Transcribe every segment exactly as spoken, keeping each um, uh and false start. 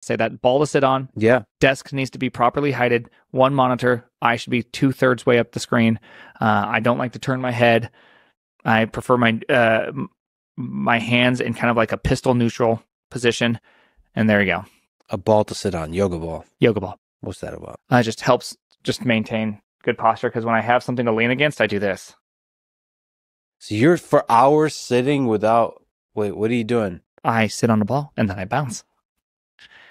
say that ball to sit on. Yeah. Desk needs to be properly heighted. One monitor. I should be two thirds way up the screen. Uh, I don't like to turn my head. I prefer my uh, my hands in kind of like a pistol neutral position. And there you go. A ball to sit on. Yoga ball. Yoga ball. What's that about? It uh, just helps just maintain good posture, because when I have something to lean against, I do this. So you're for hours sitting without... Wait, what are you doing? I sit on a ball and then I bounce.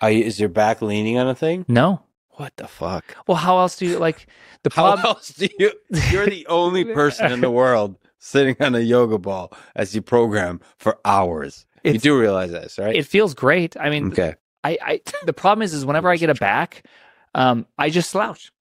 Are you, is your back leaning on a thing? No. What the fuck? Well, how else do you like... the problem... How else do you... You're the only person in the world sitting on a yoga ball as you program for hours. It's, you do realize this, right? It feels great. I mean, okay. I, I the problem is, is whenever I get a back, um, I just slouch.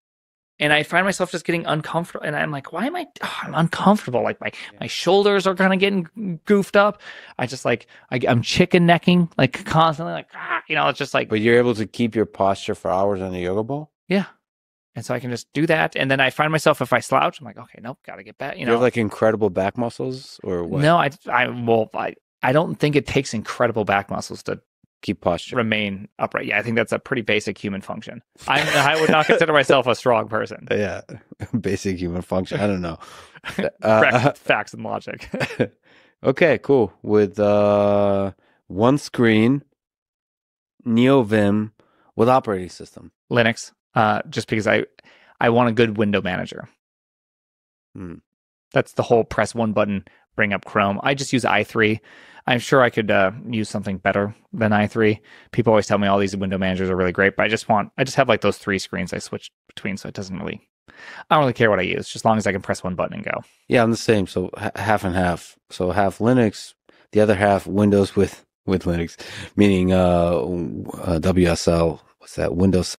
And I find myself just getting uncomfortable. And I'm like, why am I, oh, I'm uncomfortable. Like my, yeah. my shoulders are kind of getting goofed up. I just like, I, I'm chicken necking, like constantly like, ah, you know, it's just like. But you're able to keep your posture for hours on the yoga ball? Yeah. And so I can just do that. And then I find myself, if I slouch, I'm like, okay, nope, got to get back. You, you know, have like incredible back muscles or what? No, I, I, well, I, I don't think it takes incredible back muscles to keep posture, remain upright. Yeah, I think that's a pretty basic human function. I I would not consider myself a strong person. Yeah, basic human function. I don't know. Uh, facts and logic. Okay, cool. With uh, one screen, Neovim, with operating system Linux. Uh, just because I I want a good window manager. Hmm. That's the whole press one button, bring up Chrome. I just use i three. I'm sure I could uh, use something better than i three. People always tell me all these window managers are really great, but I just want, I just have like those three screens I switch between, so it doesn't really, I don't really care what I use, just as long as I can press one button and go. Yeah, I'm the same, so h- half and half. So half Linux, the other half Windows with, with Linux, meaning uh, uh, W S L, what's that, Windows